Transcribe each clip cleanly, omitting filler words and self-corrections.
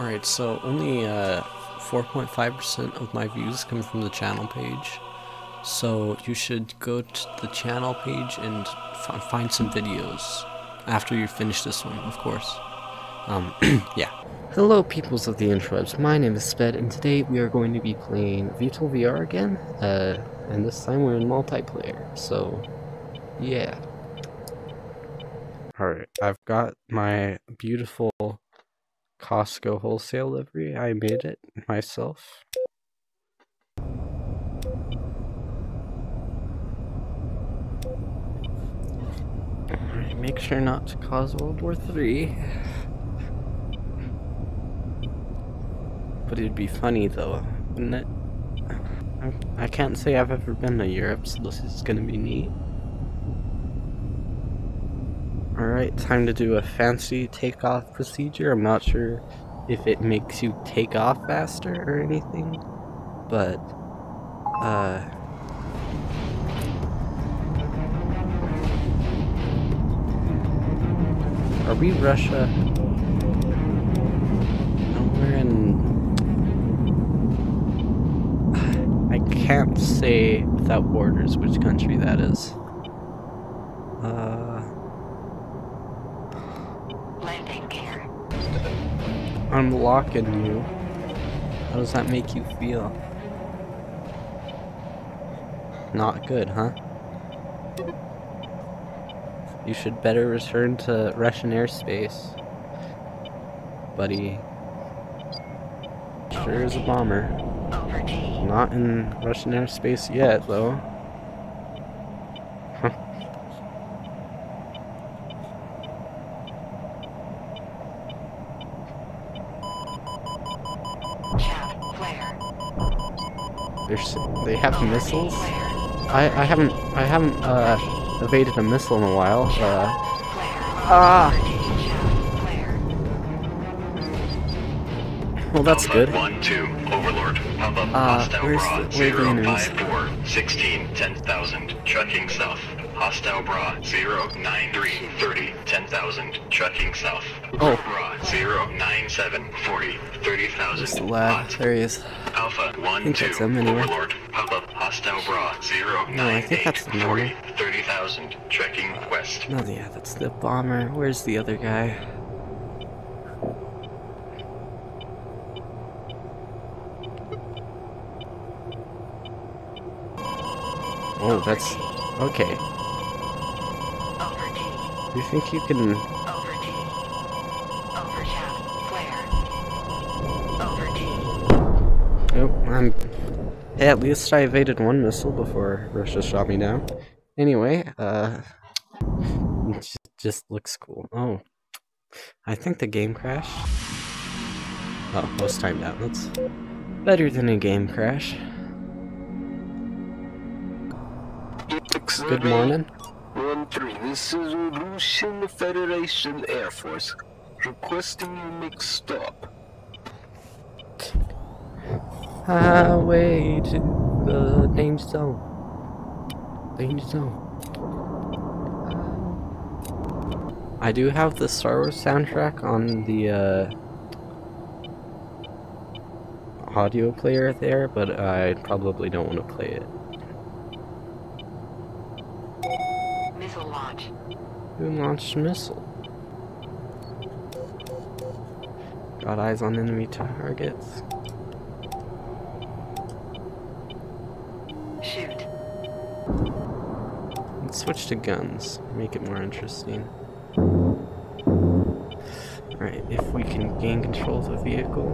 Alright, so only 4.5% of my views come from the channel page. So you should go to the channel page and find some videos after you finish this one, of course. Yeah. Hello peoples of the interwebs, my name is Sped, and today we are going to be playing VTOL VR again, and this time we're in multiplayer, so yeah. Alright, I've got my beautiful Costco wholesale livery. I made it myself. Alright, make sure not to cause World War III. But it'd be funny though, wouldn't it? I can't say I've ever been to Europe, so this is gonna be neat. Alright, time to do a fancy takeoff procedure. I'm not sure if it makes you take off faster or anything, but, are we Russia? No, we're in... I can't say without borders which country that is. I'm locking you. How does that make you feel? Not good, huh? You should better return to Russian airspace, buddy. Sure is a bomber. Not in Russian airspace yet, though. They have missiles. I haven't evaded a missile in a while. Well, that's good. Where's the enemies? 4, 16, 10,000, trucking south. Hostile bra 0, 9, 3, 30, 10,000, trucking south. Oh. Bra 0, 9, 7, 40, 30,000. Hot. There he is. Alpha 1, 2. Overlord. Pop up. Hostile bra 0, 9, 8, 40, 30,000. Trekking west. No, yeah, that's the bomber. Where's the other guy? Oh, that's okay. You think you can? Hey, at least I evaded one missile before Russia shot me down. Anyway, it just looks cool. Oh, I think the game crashed. Oh, I was timed out. That's better than a game crash. Good morning. 1-3, this is Russian Federation Air Force, requesting you make stop. Highway to the danger zone. Danger zone. I do have the Star Wars soundtrack on the audio player there, but I probably don't want to play it. Missile launch. Who launched missile? Got eyes on enemy targets. Switch to guns, make it more interesting. Alright, if we can gain control of the vehicle.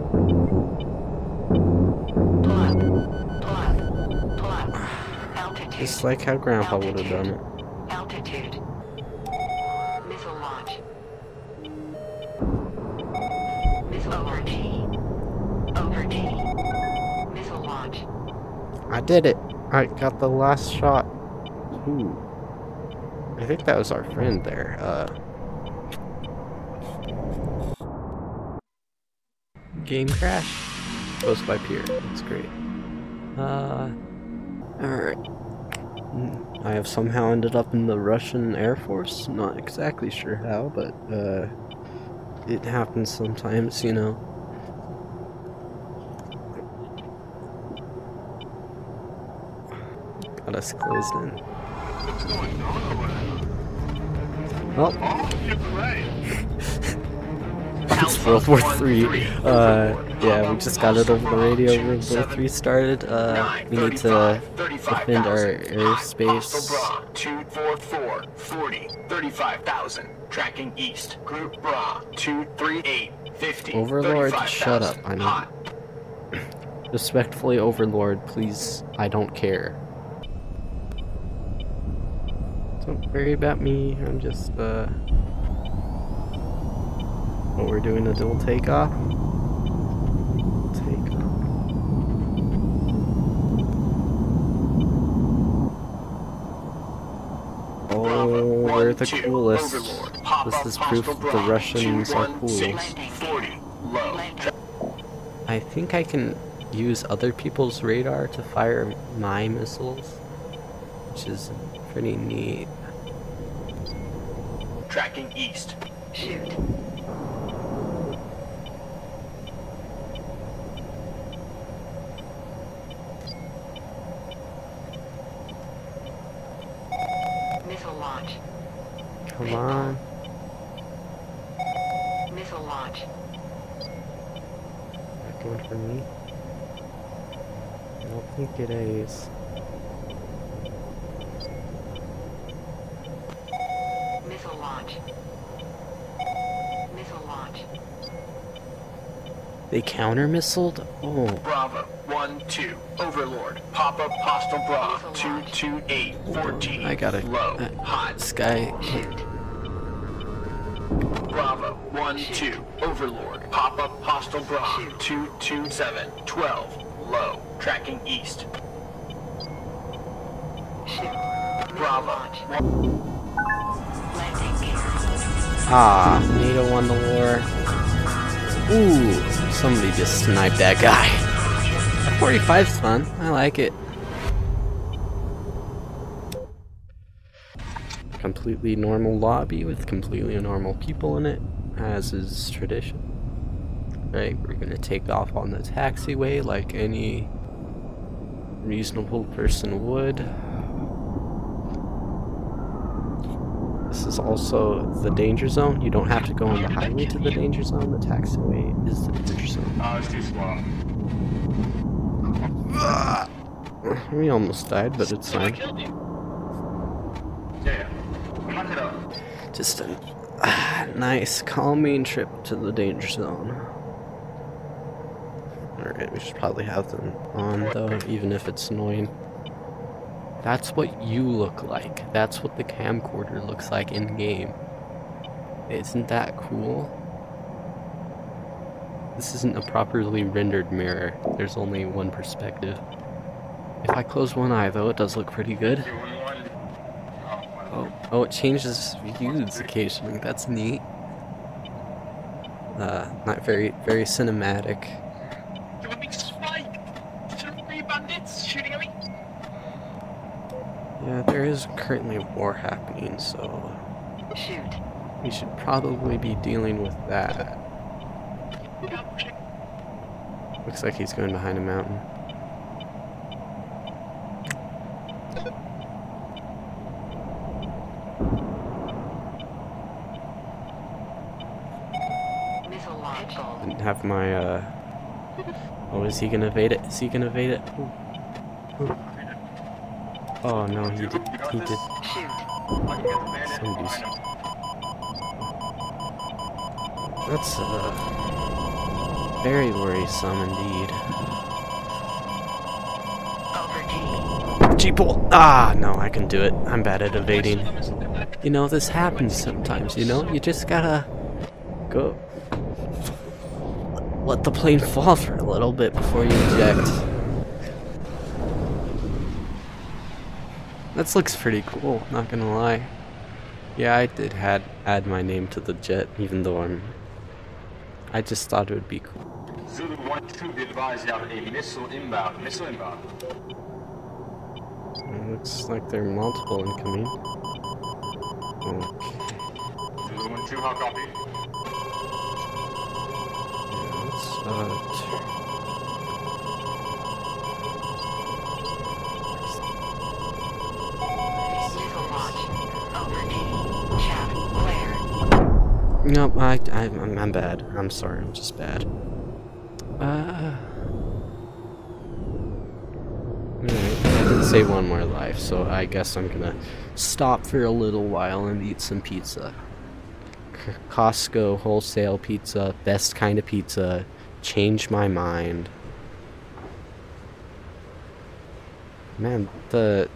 Altitude. Just like how Grandpa would have done it. Altitude. Missile launch. Missile over T. Over T. Missile launch. I did it. I got the last shot. Ooh. I think that was our friend there. Game crash. Close by pier. That's great. Alright. I have somehow ended up in the Russian Air Force. Not exactly sure how, but it happens sometimes, you know. Got us closed in. Oh. It's World War III. Yeah, we just got it over the radio. World War III started. We need to defend our airspace. 244 40 35,000. Tracking east. Group Bra 238 50. Overlord, shut up. I know. Respectfully, Overlord, please. I don't care. Don't worry about me. I'm just, Oh, we're doing a dual takeoff. Oh, we're the coolest. This is proof the Russians are cool. I think I can use other people's radar to fire my missiles, which is pretty neat. Tracking east. Shoot. Missile launch. Come on. Missile launch. That going for me? I don't think it is. Missile launch. Missile launch. They counter-missiled? Oh. Bravo. 1-2. Overlord. Pop-up hostile bra. 228 14. I got it. Low. Hot sky. Bravo. 1-2. Overlord. Pop-up hostile bra. 227 12. Low. Tracking east. Bravo. Ah, NATO won the war. Ooh, somebody just sniped that guy. That 45's fun. I like it. Completely normal lobby with completely normal people in it, as is tradition. Right, we're gonna take off on the taxiway like any reasonable person would. This is also the danger zone. You don't have to go on the highway to the danger zone. The taxiway is the danger zone. We almost died, but it's fine. Just a nice, calming trip to the danger zone. Alright, we should probably have them on, though, even if it's annoying. That's what you look like. That's what the camcorder looks like in game. Isn't that cool? This isn't a properly rendered mirror. There's only one perspective. If I close one eye though, it does look pretty good. Oh, it changes views occasionally. That's neat. Not very cinematic. Yeah, there is currently a war happening, so we should probably be dealing with that. Looks like he's going behind a mountain. Didn't have my, Oh, is he gonna evade it? Is he gonna evade it? Ooh. Ooh. Oh no, he did. He did. That's very worrisome indeed. G-pole! Ah, no, I can do it. I'm bad at evading. You know, this happens sometimes, you know? You just gotta go. Let the plane fall for a little bit before you eject. This looks pretty cool, not gonna lie. Yeah, I did add my name to the jet, even though I just thought it would be cool. Zulu 1-2, be advised, you have a missile inbound. Missile inbound. It looks like there are multiple incoming. Okay. Zulu 1-2, how copy? Yeah, let's No, I'm bad. I'm sorry. I'm just bad. Alright, I did save one more life, so I guess I'm gonna stop for a little while and eat some pizza. Costco wholesale pizza, best kind of pizza. Change my mind. Man, the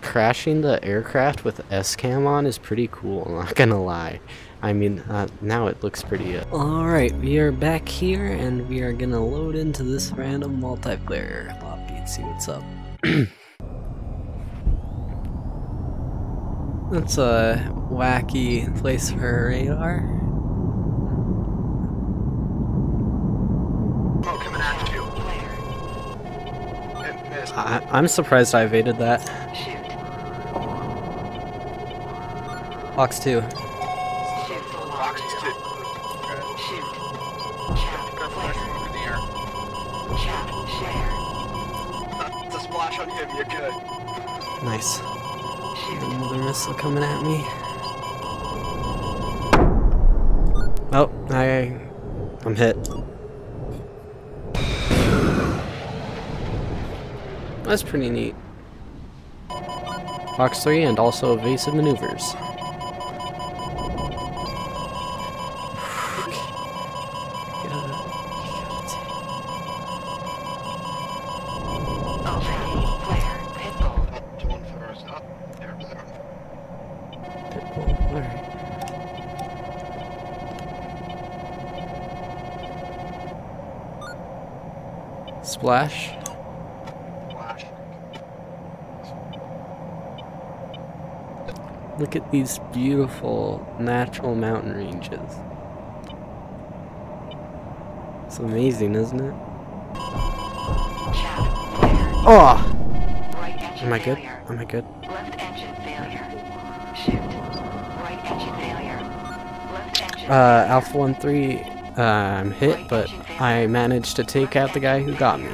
crashing the aircraft with S-cam on is pretty cool, I'm not gonna lie. I mean, now it looks pretty good. Alright, we are back here, and we are gonna load into this random multiplayer lobby and see what's up. That's a wacky place for a radar. Oh, coming after you. I'm surprised I evaded that. Shoot. Box 2. Shoot. Box 2. Shoot. Chat. Go for it. In the air. Chat. Share. That's a splash on him. You're good. Nice. Shoot. Another missile coming at me. Oh, I'm hit. That's pretty neat. Box 3 and also evasive maneuvers. Splash. Look at these beautiful natural mountain ranges. It's amazing, isn't it? Oh! Am I good? Am I good? Left engine failure. Shoot. Right engine failure. Left engine. Alpha 13. I'm hit, but I managed to take out the guy who got me.